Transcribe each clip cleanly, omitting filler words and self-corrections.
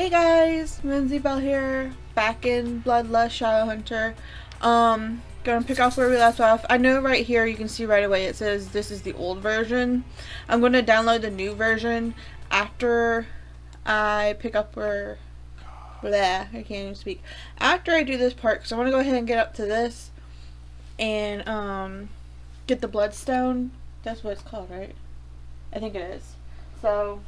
Hey guys, Mimsy Bell here, back in Bloodlust ShadowHunter. Gonna pick off where we left off. I know right here you can see right away it says this is the old version. I'm gonna download the new version after I pick up where we're there. I can't even speak. After I do this part, because I want to go ahead and get up to this and get the Bloodstone. That's what it's called, right? I think it is. So.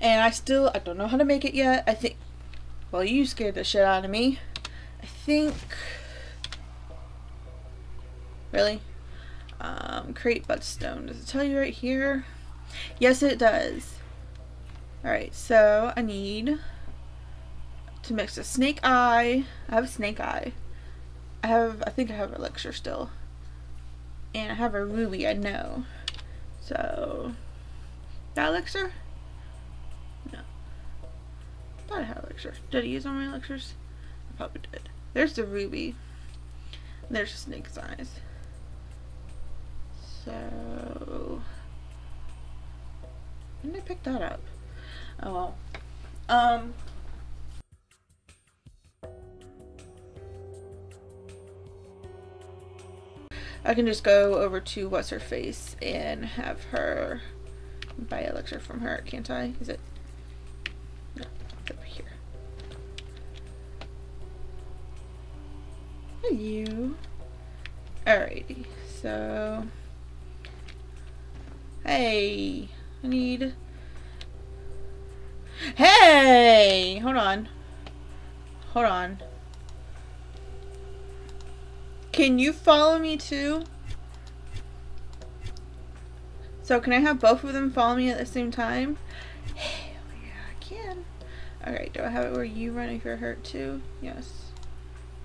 And I don't know how to make it yet. I think, well, you scared the shit out of me. I think, really? Create Bloodstone. Does it tell you right here? Yes, it does. Alright, so I need to mix a snake eye. I have a snake eye. I think I have a elixir still. And I have a ruby, I know. So, that elixir? I thought I had elixirs. Did I use all my elixirs? I probably did. There's the ruby. And there's the snake's eyes. So. When did I pick that up? Oh well. I can just go over to What's Her Face and have her buy elixir from her, can't I? Is it? Over here. Hello. Alrighty. So, hey, I need. Hey, hold on. Can you follow me too? So can I have both of them follow me at the same time? Hell yeah, I can. Alright, do I have it where you run if you're hurt too? Yes.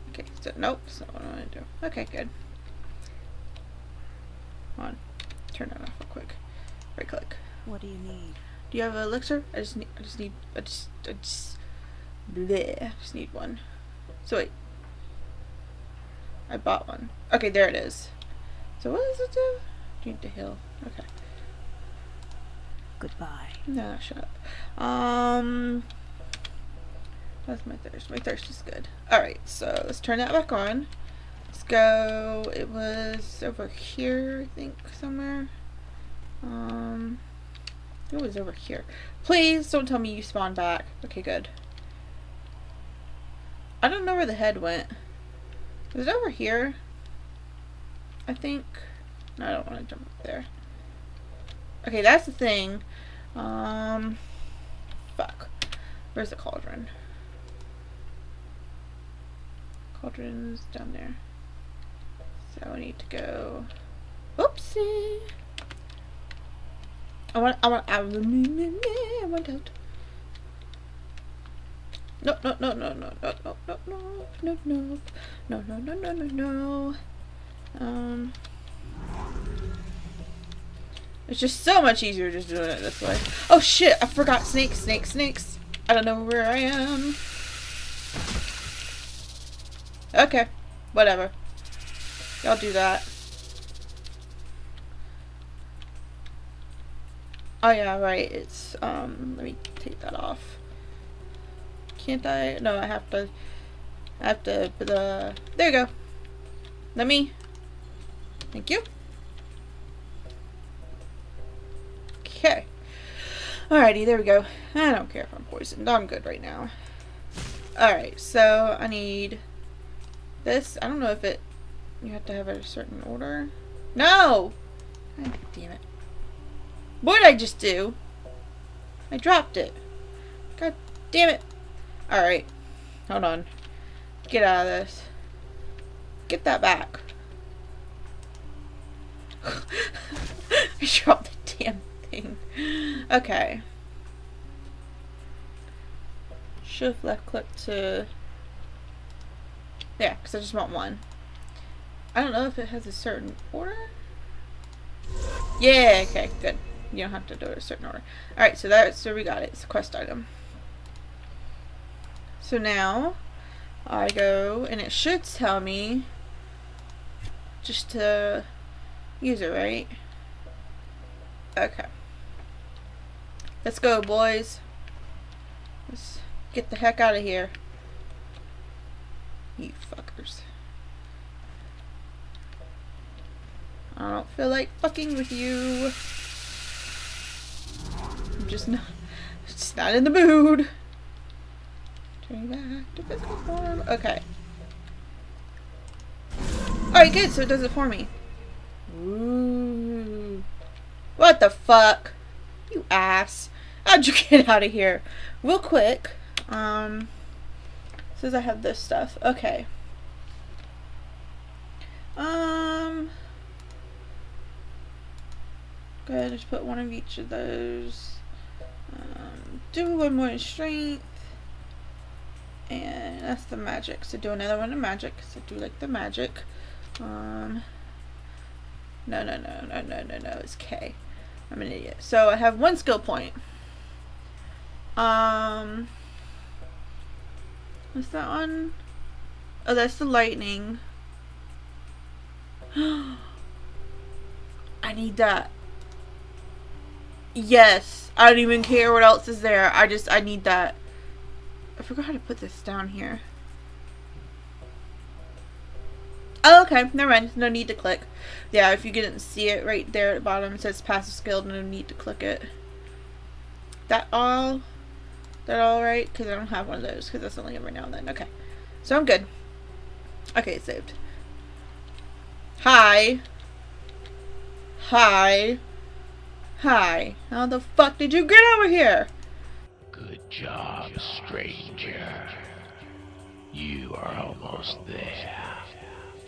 Okay, so nope, that's not what I want to do. Okay, good. Come on. Turn that off real quick. Right click. What do you need? Do you have an elixir? I just need one. So wait. I bought one. Okay, there it is. So what does it do? You need to heal. Okay. Goodbye. No, shut up. That's my thirst. My thirst is good. Alright, so let's turn that back on. Let's go. It was over here, I think, somewhere. It was over here. Please don't tell me you spawned back. Okay, good. I don't know where the head went. Was it over here? I think. No, I don't want to jump up there. Okay, that's the thing. Fuck. Where's the cauldron? Cauldron's down there. So I need to go. Oopsie. I want out. No. It's just so much easier just doing it this way. Oh shit, I forgot snakes. I don't know where I am. Okay, whatever. Y'all do that. Oh yeah, right, it's, let me take that off. Can't I? No, I have to, there you go. Let me, thank you. Okay. Alrighty, there we go. I don't care if I'm poisoned. I'm good right now. Alright, so I need this. I don't know if it... You have to have it a certain order. No! God damn it. What did I just do? I dropped it. God damn it. Alright. Hold on. Get out of this. Get that back. I dropped the damn thing. Okay. Shift left click to... Yeah, because I just want one. I don't know if it has a certain order. Yeah, okay, good. You don't have to do it in a certain order. Alright, so so we got it. It's a quest item. So now I go and it should tell me just to use it, right? Okay. Let's go, boys. Let's get the heck out of here. You fuckers. I don't feel like fucking with you. I'm just not in the mood. Turning back to physical form. Okay. Alright, good. So it does it for me. Ooh. What the fuck? You ass. How'd you get out of here? Real quick. Since I have this stuff. Okay. Go ahead and just put one of each of those. Do one more in strength. And that's the magic. So do another one in magic. So do like the magic. No. It's K. I'm an idiot. So I have one skill point. What's that one? Oh, that's the lightning. I need that. Yes, I don't even care what else is there. I need that. I forgot how to put this down here. Oh, okay, never mind. No need to click. Yeah, if you didn't see it right there at the bottom, it says passive skill. No need to click it. That all right? Because I don't have one of those. Because that's only every now and then. Okay, so I'm good. Okay, it's saved. Hi. How the fuck did you get over here? Good job, stranger. You are almost there.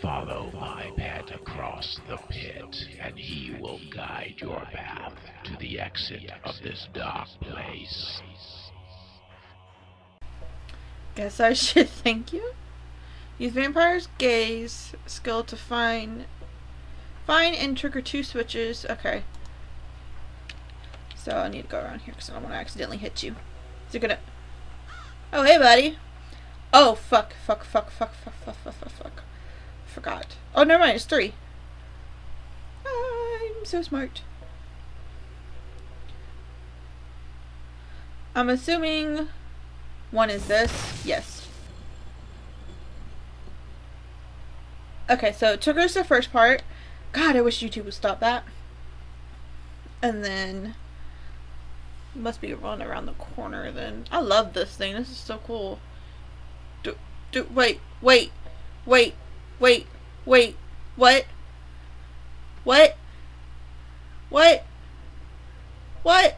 Follow my pet across the pit, and he will guide your path to the exit of this dark place. Guess I should thank you. Use vampire's gaze skill to find and trigger 2 switches. Okay. So I need to go around here because I don't want to accidentally hit you. Is it gonna... Oh, hey, buddy. Oh, fuck. Forgot. Oh, never mind. It's 3. I'm so smart. I'm assuming 1 is this. Yes. Okay, so it took us the first part. God, I wish YouTube would stop that. And then... must be run around the corner then. I love this thing. This is so cool. Wait. What?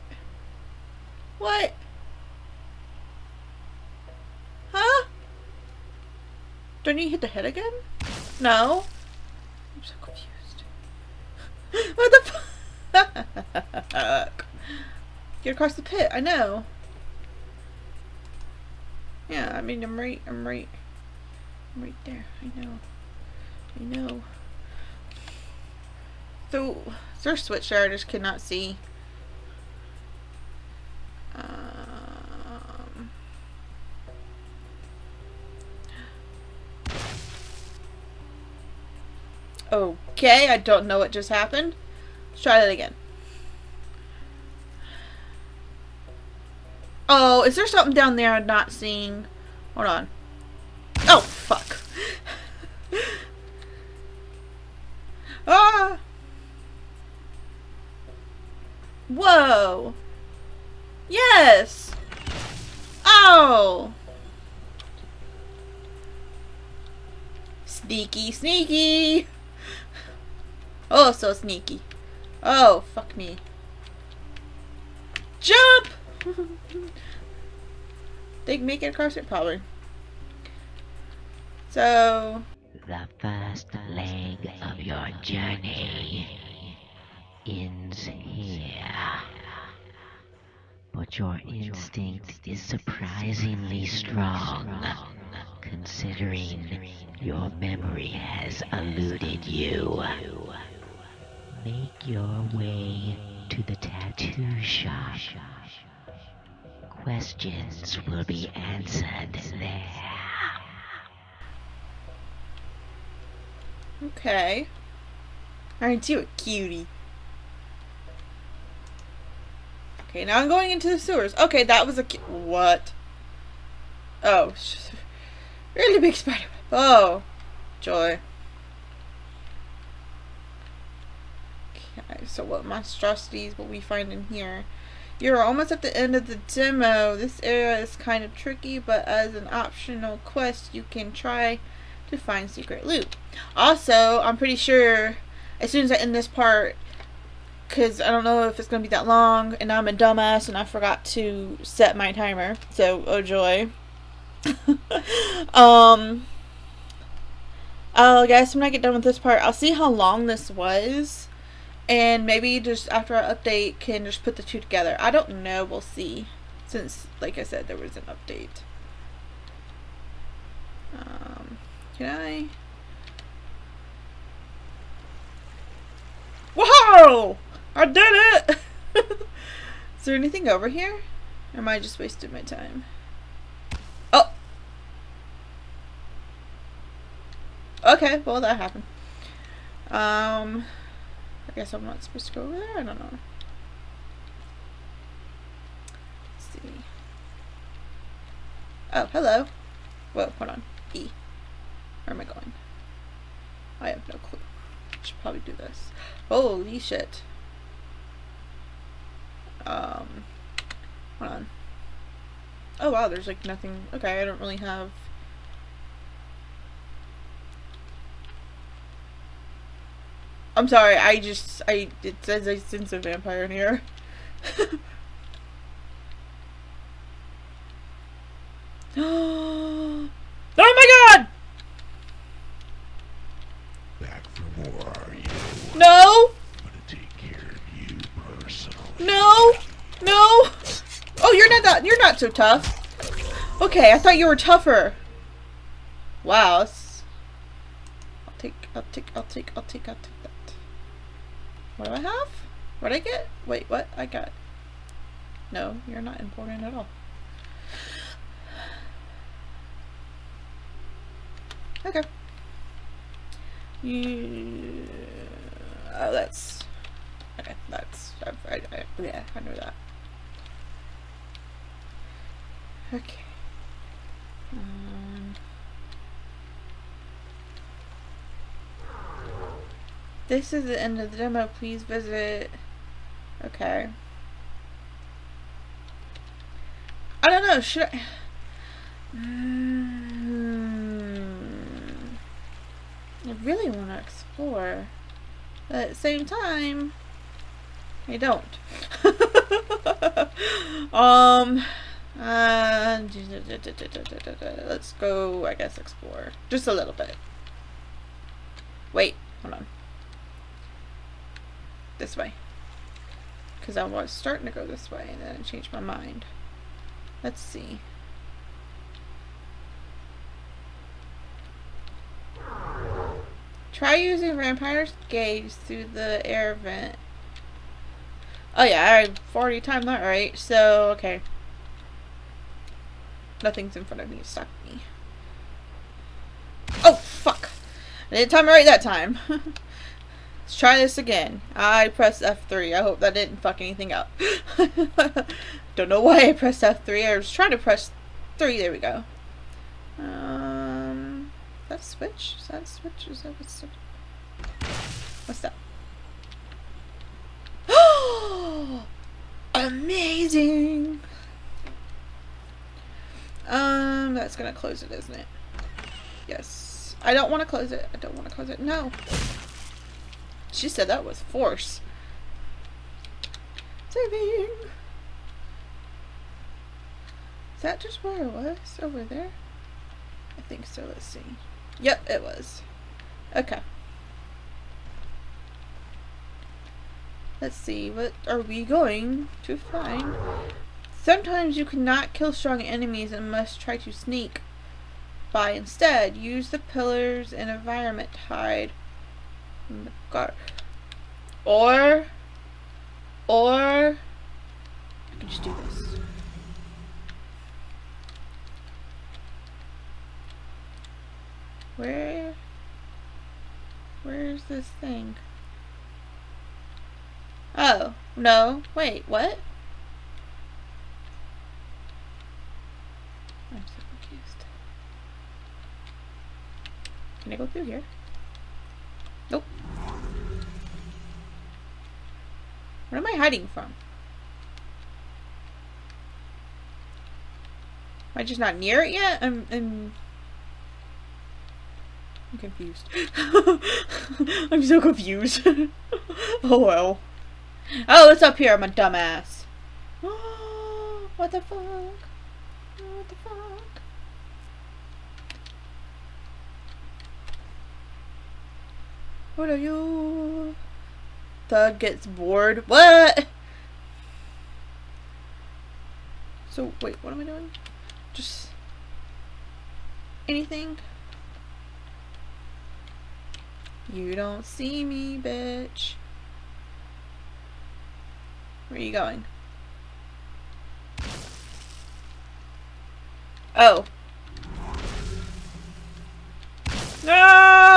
Huh? Don't you hit the head again? No. I'm so confused. What the fuck? Get across the pit, I know. Yeah, I mean, I'm right there, I know. So, is there a switch there? I just could not see. Okay, I don't know what just happened. Let's try that again. Oh, is there something down there I'm not seeing? Hold on. Oh, fuck. Ah! Whoa. Yes! Oh! Sneaky! Oh, so sneaky. Oh, fuck me. Jump! They make it across it probably. So the first leg of your journey ends here. But your instinct is surprisingly strong, considering your memory has eluded you. Make your way to the tattoo shop. Questions will be answered there. Okay. Aren't you a cutie? Okay, now I'm going into the sewers. Okay, that was a what? Oh, really big spider. Oh, joy. Okay, so what monstrosities will we find in here? You're almost at the end of the demo. This area is kind of tricky, but as an optional quest, you can try to find secret loot. Also, I'm pretty sure as soon as I end this part, because I don't know if it's going to be that long, and I'm a dumbass and I forgot to set my timer. So, oh joy. I guess when I get done with this part, I'll see how long this was. And maybe just after our update can just put the two together. I don't know. We'll see. Since, like I said, there was an update. Can I? Whoa! I did it! Is there anything over here? Or am I just wasting my time? Oh! Okay, well that happened. I guess I'm not supposed to go over there? I don't know. Let's see. Oh, hello. Whoa, hold on. E. Where am I going? I have no clue. I should probably do this. Holy shit. Hold on. Oh wow, there's like nothing. Okay, I don't really have. I'm sorry, it says I sense a vampire in here. Oh my god! Back for more, are you? No! I'm gonna take care of you personally. No! No! Oh, you're not so tough. Okay, I thought you were tougher. Wow. I'll take. What do I have? What did I get? Wait, what? I got... No, you're not important at all. Okay. Oh, that's... Okay, that's... yeah, I knew that. Okay. This is the end of the demo, please visit. Okay. I don't know, should I? I really want to explore. But at the same time, I don't. Let's go, I guess, explore. Just a little bit. Wait, hold on. This way, because I was starting to go this way and then I changed my mind. Let's see. Try using vampire's gaze through the air vent. Oh yeah, I've already timed that right, so okay. Nothing's in front of me to stop me. Oh fuck! I didn't time it right that time. Let's try this again. I pressed F3. I hope that didn't fuck anything up. Don't know why I pressed F3. I was trying to press 3. There we go. Is that a switch? Is that a switch? Is that what's that? What's that? Oh! Amazing! That's gonna close it, isn't it? Yes. I don't want to close it. I don't want to close it. No! She said that was force. Saving. Is that just where I was? Over there? I think so. Let's see. Yep, it was. Okay. Let's see. What are we going to find? Sometimes you cannot kill strong enemies and must try to sneak by instead. Use the pillars and environment to hide. God. Or I can just do this. Where's this thing? Oh no, wait, what? I'm so confused. Can I go through here? Nope. What am I hiding from? Am I just not near it yet? I'm confused. I'm so confused. Oh well. Oh, it's up here, I'm a dumbass. Oh, what the fuck? What the fuck? What are you? Thug gets bored. What? So, wait, what am I doing? Just anything? You don't see me, bitch. Where are you going? Oh. No,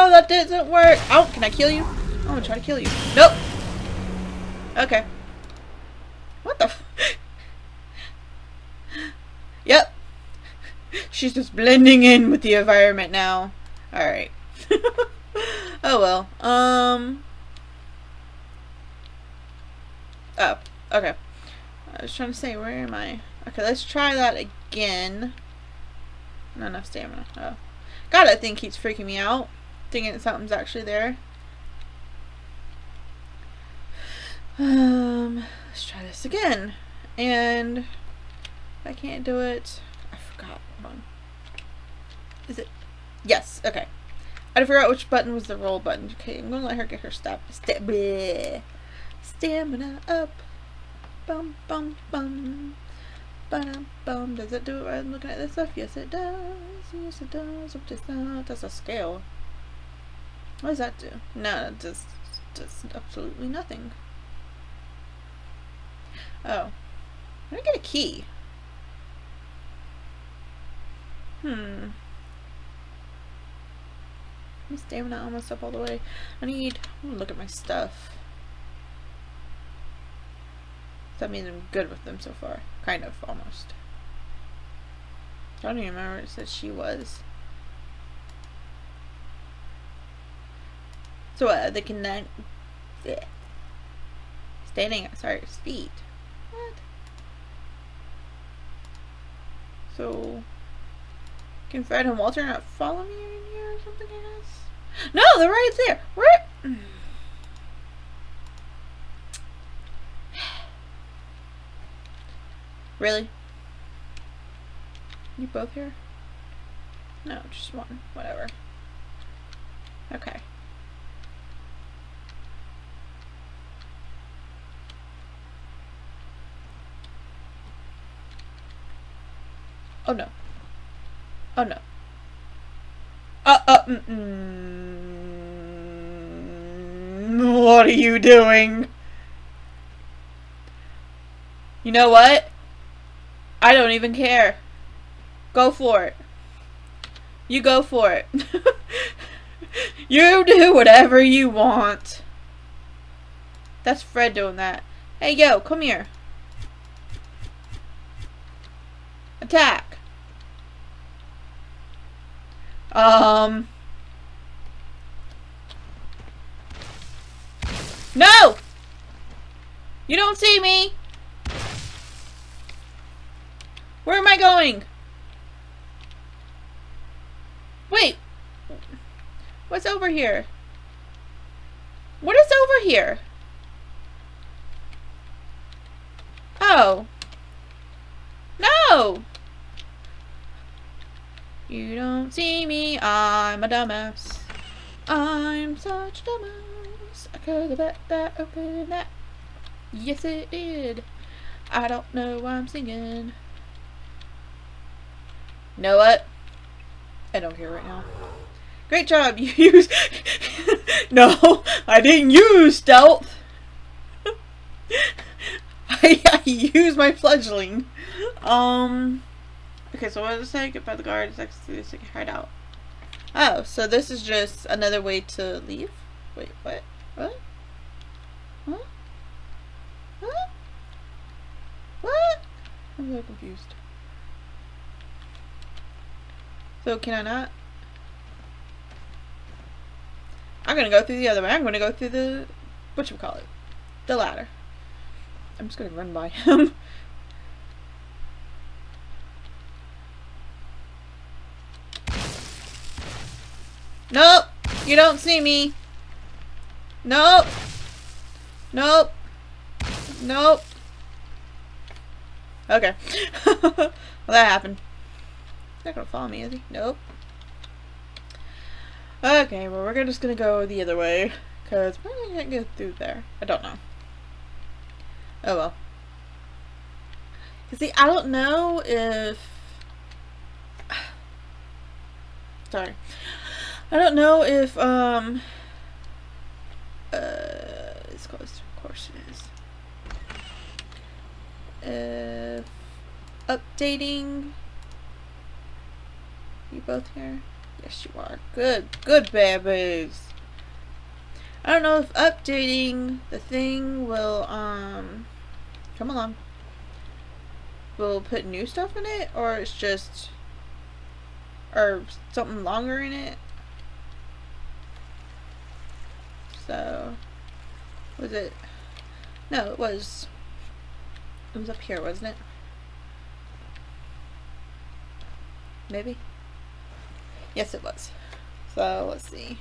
that doesn't work. Oh, can I kill you? I'm gonna try to kill you. Nope. Okay. What the f- Yep. She's just blending in with the environment now. Alright. Oh well. Oh. Okay. I was trying to say, where am I? Okay, let's try that again. Not enough stamina. Oh. God, that thing keeps freaking me out. Thinking that something's actually there. Let's try this again. And if I can't do it, I forgot. Hold on. Is it? Yes. Okay. I forgot which button was the roll button. Okay, I'm gonna let her get her stamina up. Bum bum bum. Ba-dum bum. Does it do it right? I'm looking at this stuff. Yes, it does. Yes, it does. What does that? That's a scale. What does that do? No, it does absolutely nothing. Oh, I'm gonna get a key. My stamina almost up all the way. I'm gonna look at my stuff. That means I'm good with them so far. Kind of, almost. I don't even remember what it said she was. So what, they can not... Standing at Sarah's feet. What? So... Can Fred and Walter not follow me in here or something, I guess? No, they're right there! Where? Really? You both here? No, just one. Whatever. Okay. Oh no. Oh no. What are you doing? You know what? I don't even care. Go for it. You go for it. You do whatever you want. That's Fred doing that. Hey, yo, come here. Attack. No! You don't see me! Where am I going? Wait. What's over here? What is over here? Oh. No! You don't see me, I'm a dumbass. I'm such a dumbass. I could have let that open that. Yes, it did. I don't know why I'm singing. Know what? I don't care right now. Great job, you used... No, I didn't use stealth. I used my fledgling. Okay, so what does it say? Get by the guards, execute, so you can hide out. Oh, so this is just another way to leave? Wait, what? What? Huh? Huh? What? I'm so confused. So can I not? I'm gonna go through the other way. I'm gonna go through the whatchamacallit, the ladder. I'm just gonna run by him. Nope, you don't see me. Nope. Nope. Nope. Okay. Well, that happened. He's not gonna follow me, is he? Nope. Okay, well, we're just gonna go the other way, because why did I not get through there? I don't know. Oh well. You see, I don't know if... Sorry. I don't know if, it's closed. Of course it is. If updating... You both here? Yes, you are. Good. Good babies. I don't know if updating the thing will, come along. Will put new stuff in it, or it's just... Or something longer in it. So... Was it... No, it was... It was up here, wasn't it? Maybe? Yes, it was. So, let's see.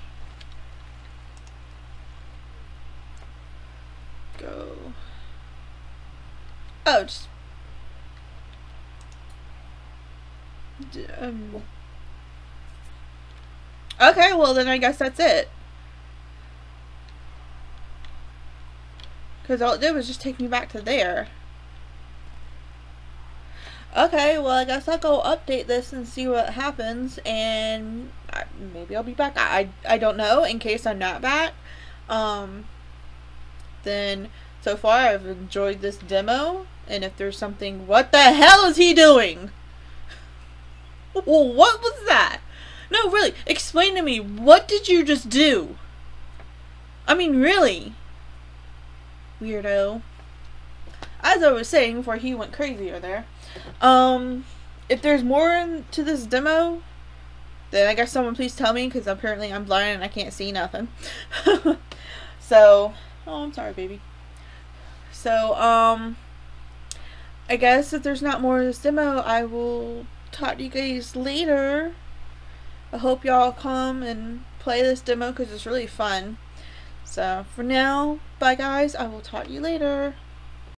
Go. Oh, just... Okay, well then I guess that's it. Because all it did was just take me back to there. Okay, well I guess I'll go update this and see what happens, and maybe I'll be back. I don't know. In case I'm not back, then so far I've enjoyed this demo, and if there's something... What the hell is he doing? Well, what was that? No, really, explain to me, what did you just do? I mean, really? Weirdo. As I was saying before he went crazier there, if there's more to this demo, then I guess someone please tell me, because apparently I'm blind and I can't see nothing. So, oh, I'm sorry, baby. So, I guess if there's not more to this demo, I will talk to you guys later. I hope y'all come and play this demo, because it's really fun. So, for now, bye guys, I will talk to you later.